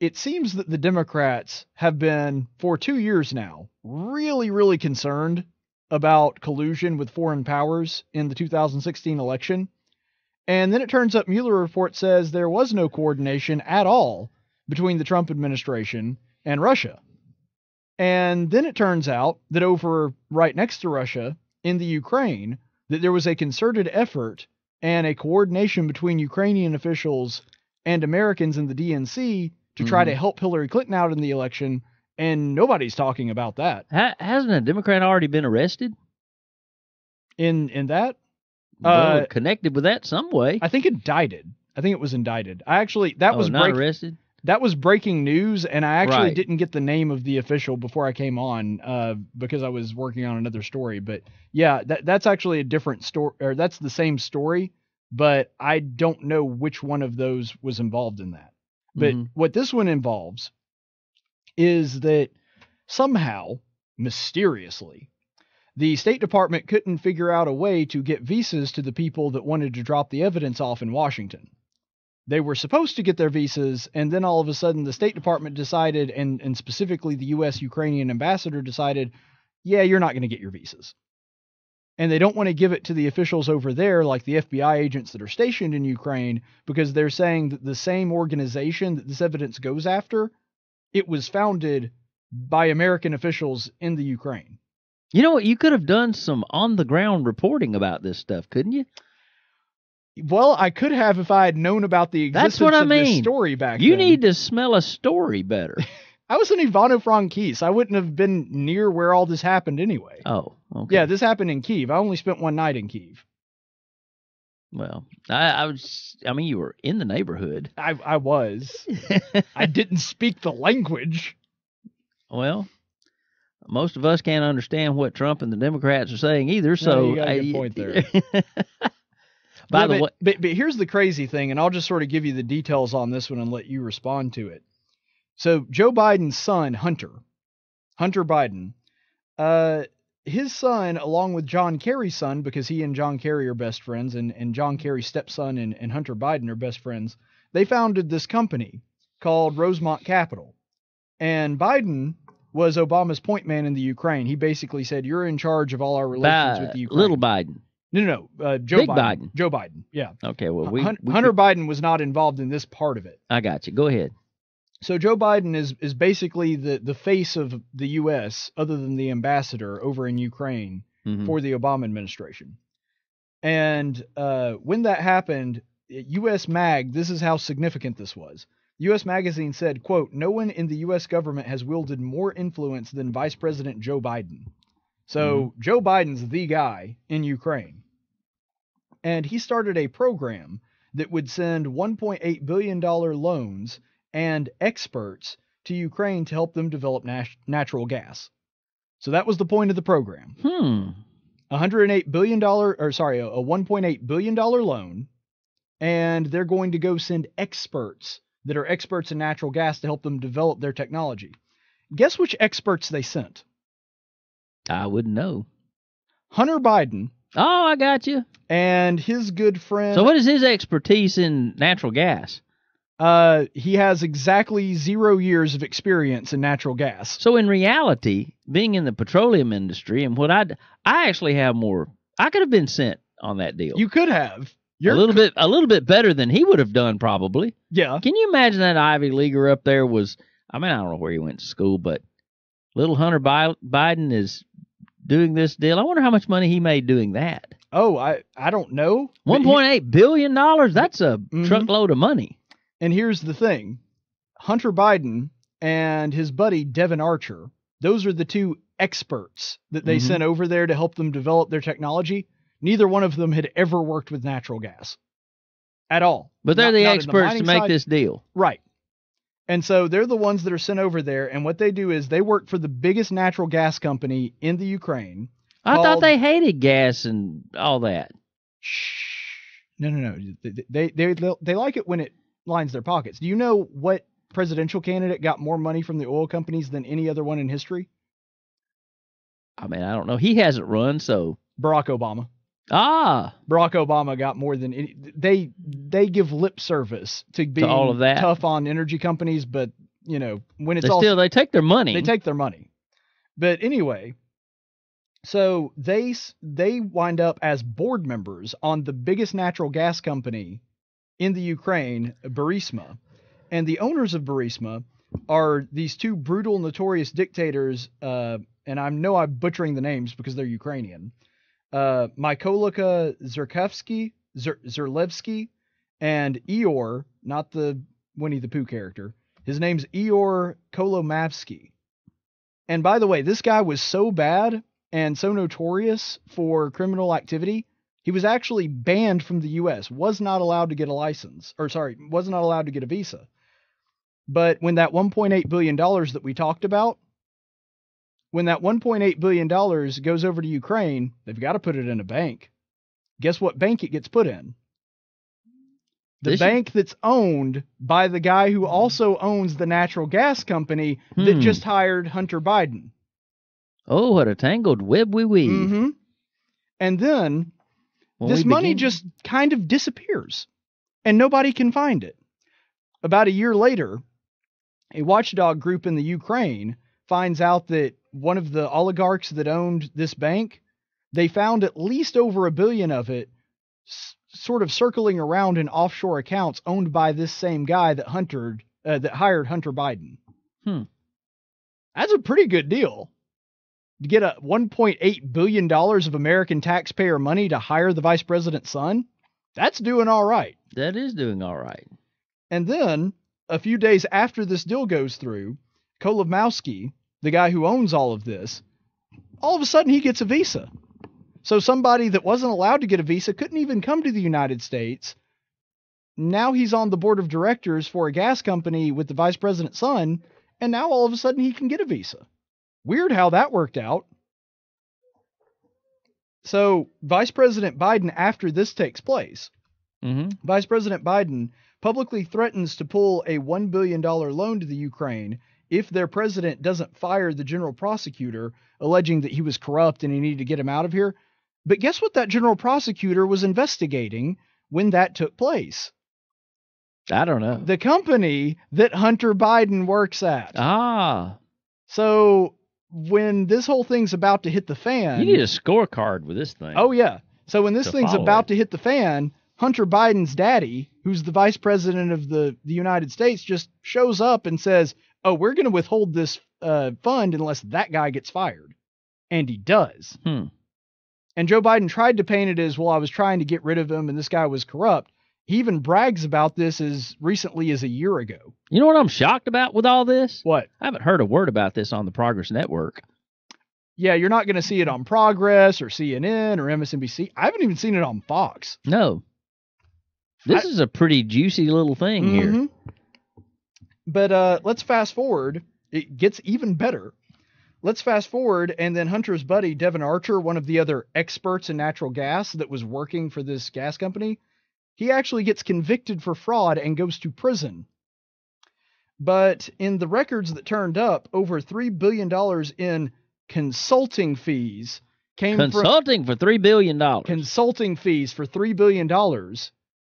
it seems that the Democrats have been, for 2 years now, really, really concerned about collusion with foreign powers in the 2016 election. And then it turns up Mueller report says there was no coordination at all between the Trump administration and Russia. And then it turns out that over right next to Russia in the Ukraine, that there was a concerted effort and a coordination between Ukrainian officials and Americans in the DNC to try to help Hillary Clinton out in the election, and nobody's talking about that. Hasn't a Democrat already been arrested? In that? Well, connected with that some way. I think indicted. I think it was indicted. I actually, that was not arrested? That was breaking news, and I actually didn't get the name of the official before I came on because I was working on another story. But yeah, that's actually a different story, or that's the same story, but I don't know which one of those was involved in that. But what this one involves is that somehow, mysteriously, the State Department couldn't figure out a way to get visas to the people that wanted to drop the evidence off in Washington. They were supposed to get their visas, and then all of a sudden the State Department decided, and specifically the U.S.-Ukrainian ambassador decided, yeah, you're not going to get your visas. And they don't want to give it to the officials over there, like the FBI agents that are stationed in Ukraine, because they're saying that the same organization that this evidence goes after, it was founded by American officials in the Ukraine. You know what? You could have done some on-the-ground reporting about this stuff, couldn't you? Well, I could have if I had known about the existence of this story back then. You need to smell a story better. I was in Ivano-Frankivsk. I wouldn't have been near where all this happened anyway. Oh, okay. Yeah, this happened in Kyiv. I only spent one night in Kyiv. Well, I mean, you were in the neighborhood. I was. I didn't speak the language. Well, most of us can't understand what Trump and the Democrats are saying either. So you got a good point there. But here's the crazy thing, and I'll just sort of give you the details on this one and let you respond to it. So Joe Biden's son, Hunter Biden, his son, along with John Kerry's son, because he and John Kerry are best friends, and John Kerry's stepson and Hunter Biden are best friends, they founded this company called Rosemont Capital. And Biden was Obama's point man in the Ukraine. He basically said, you're in charge of all our relations with the Ukraine. Little Biden. No. Joe Big Biden. Joe Biden. Yeah. Okay. Well, Hunter Biden was not involved in this part of it. I got you. Go ahead. So Joe Biden is basically the face of the U.S. other than the ambassador over in Ukraine for the Obama administration. And when that happened, U.S. Mag, this is how significant this was. U.S. Magazine said, quote, "No one in the U.S. government has wielded more influence than Vice President Joe Biden." So Joe Biden's the guy in Ukraine. And he started a program that would send $1.8 billion loans and experts to Ukraine to help them develop natural gas. So that was the point of the program. A $1.8 billion loan, and they're going to go send experts that are experts in natural gas to help them develop their technology. Guess which experts they sent? I wouldn't know. Hunter Biden. Oh, I got you. And his good friend. So what is his expertise in natural gas? He has exactly 0 years of experience in natural gas. So in reality, being in the petroleum industry and what I actually have more. I could have been sent on that deal. You could have. A little bit better than he would have done probably. Yeah. Can you imagine that Ivy Leaguer up there was? I mean, I don't know where he went to school, but little Hunter Biden is doing this deal. I wonder how much money he made doing that. Oh, I don't know. $1.8 billion? That's a truckload of money. And here's the thing. Hunter Biden and his buddy Devin Archer, those are the two experts that they sent over there to help them develop their technology. Neither one of them had ever worked with natural gas at all. But they're the experts to make this deal. Right. And so they're the ones that are sent over there, and what they do is they work for the biggest natural gas company in the Ukraine. I thought they hated gas and all that. Shh. No. They like it when it lines their pockets. Do you know what presidential candidate got more money from the oil companies than any other one in history? I mean, I don't know. He hasn't run, so Barack Obama. Barack Obama got more than any. They give lip service to being tough on energy companies, but you know, when it's all still, they take their money. They take their money. But anyway, so they wind up as board members on the biggest natural gas company in the Ukraine, Burisma. And the owners of Burisma are these two brutal, notorious dictators, and I know I'm butchering the names because they're Ukrainian, Mykolika Zerkovsky, and Ihor, not the Winnie the Pooh character. His name's Ihor Kolomoisky. And by the way, this guy was so bad and so notorious for criminal activity, he was actually banned from the U.S., was not allowed to get a license, or sorry, was not allowed to get a visa. But when that $1.8 billion that we talked about, when that $1.8 billion goes over to Ukraine, they've got to put it in a bank. Guess what bank it gets put in? The bank that's owned by the guy who also owns the natural gas company that just hired Hunter Biden. Oh, what a tangled web we weave. Mm-hmm. And then this money just kind of disappears, and nobody can find it. About a year later, a watchdog group in the Ukraine finds out that one of the oligarchs that owned this bank, they found at least over $1 billion of it sort of circling around in offshore accounts owned by this same guy that hired Hunter Biden. That's a pretty good deal. To get a $1.8 billion of American taxpayer money to hire the vice president's son, that's doing all right. That is doing all right. And then, a few days after this deal goes through, Kolomoisky, the guy who owns all of this, all of a sudden he gets a visa. So somebody that wasn't allowed to get a visa, couldn't even come to the United States. Now he's on the board of directors for a gas company with the vice president's son, and now all of a sudden he can get a visa. Weird how that worked out. So Vice President Biden, after this takes place, Vice President Biden publicly threatens to pull a $1 billion loan to the Ukraine if their president doesn't fire the general prosecutor, alleging that he was corrupt and he needed to get him out of here. But guess what that general prosecutor was investigating when that took place? I don't know. The company that Hunter Biden works at. Ah. So when this whole thing's about to hit the fan... You need a scorecard with this thing. Oh, yeah. So when this thing's about to hit the fan, Hunter Biden's daddy, who's the vice president of the United States, just shows up and says, oh, we're going to withhold this fund unless that guy gets fired. And he does. And Joe Biden tried to paint it as, well, I was trying to get rid of him and this guy was corrupt. He even brags about this as recently as a year ago. You know what I'm shocked about with all this? What? I haven't heard a word about this on the Progress Network. Yeah, you're not going to see it on Progress or CNN or MSNBC. I haven't even seen it on Fox. No. This is a pretty juicy little thing here. But let's fast forward. It gets even better. Let's fast forward, and then Hunter's buddy, Devin Archer, one of the other experts in natural gas that was working for this gas company, he actually gets convicted for fraud and goes to prison. But in the records that turned up, over $3 billion in consulting fees came Consulting fees for $3 billion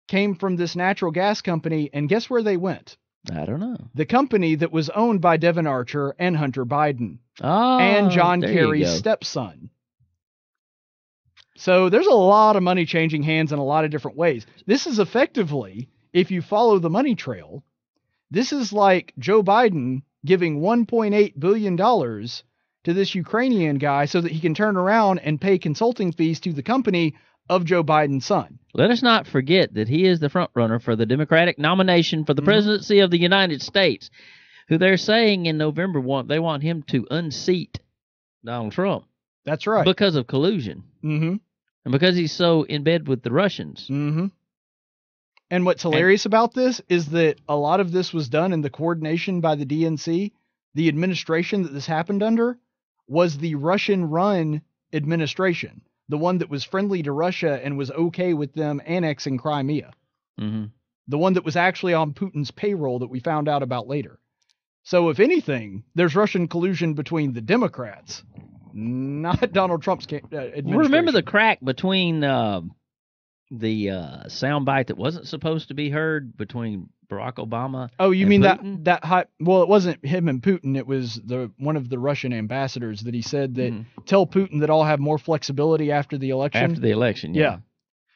came from this natural gas company, and guess where they went? I don't know. The company that was owned by Devin Archer and Hunter Biden and John Kerry's stepson. So there's a lot of money changing hands in a lot of different ways. This is effectively, if you follow the money trail, this is like Joe Biden giving $1.8 billion to this Ukrainian guy so that he can turn around and pay consulting fees to the company of Joe Biden's son. Let us not forget that he is the front runner for the Democratic nomination for the presidency of the United States, who they're saying in November they want him to unseat Donald Trump. That's right. Because of collusion. And because he's so in bed with the Russians. And what's hilarious about this is that a lot of this was done in the coordination by the DNC. The administration that this happened under was the Russian-run administration, the one that was friendly to Russia and was okay with them annexing Crimea. The one that was actually on Putin's payroll that we found out about later. So if anything, there's Russian collusion between the Democrats, not Donald Trump's administration. Remember the crack between the soundbite that wasn't supposed to be heard between Barack Obama. Oh, you mean Putin? that hot? Well, it wasn't him and Putin. It was one of the Russian ambassadors that he said that tell Putin that I'll have more flexibility after the election. After the election, yeah.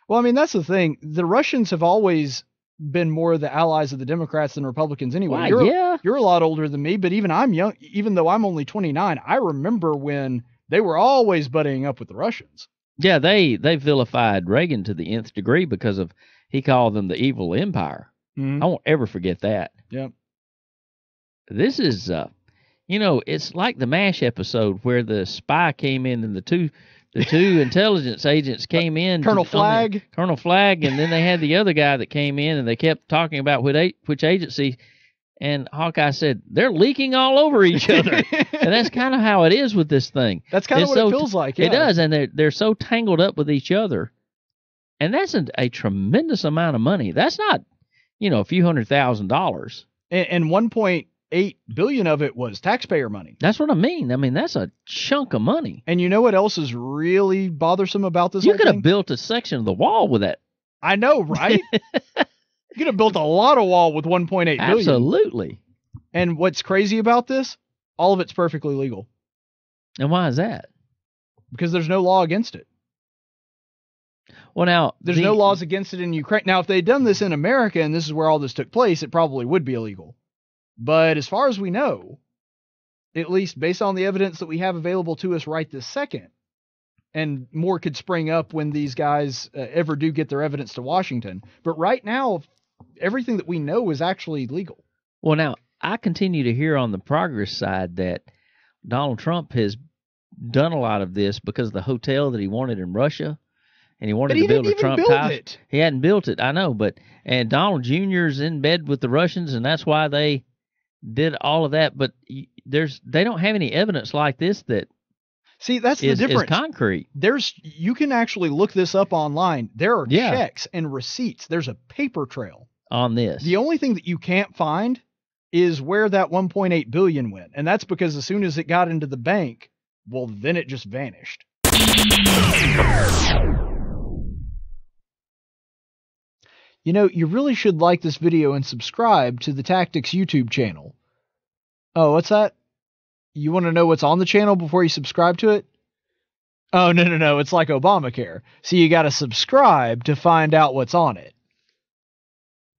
Well, I mean, that's the thing. The Russians have always been more the allies of the Democrats than Republicans anyway. Why, you're a lot older than me, but even I'm young. Even though I'm only 29, I remember when they were always buddying up with the Russians. Yeah, they vilified Reagan to the nth degree because of he called them the evil empire. Mm-hmm. I won't ever forget that. Yep. This is, you know, it's like the MASH episode where the spy came in and the two intelligence agents came in. Colonel Flagg, and then they had the other guy that came in, and they kept talking about which agency. And Hawkeye said, they're leaking all over each other. And that's kind of how it is with this thing. That's kind of what it feels like. Yeah. It does, and they're so tangled up with each other. And that's a tremendous amount of money. That's not, you know, a few $100,000. And $1.8 billion of it was taxpayer money. That's what I mean. I mean, that's a chunk of money. And you know what else is really bothersome about this? You could have built a section of the wall with that. I know, right? You could have built a lot of wall with $1.8 billion. Absolutely. And what's crazy about this? All of it's perfectly legal. And why is that? Because there's no law against it. Well, now there's no laws against it in Ukraine. Now, if they'd done this in America and this is where all this took place, it probably would be illegal. But as far as we know, at least based on the evidence that we have available to us right this second, and more could spring up when these guys ever do get their evidence to Washington. But right now, everything that we know is actually legal. Well, now, I continue to hear on the progress side that Donald Trump has done a lot of this because the hotel that he wanted in Russia, and he wanted to build a Trump Tower. He hadn't built it, I know, and Donald Jr. is in bed with the Russians, and that's why they did all of that. But they don't have any evidence like this that the difference. It's concrete. You can actually look this up online. There are checks and receipts. There's a paper trail on this. The only thing that you can't find is where that $1.8 billion went, and that's because as soon as it got into the bank, well, then it just vanished. You know, you really should like this video and subscribe to the Tactics YouTube channel. Oh, what's that? You want to know what's on the channel before you subscribe to it? Oh, no. It's like Obamacare. So you got to subscribe to find out what's on it.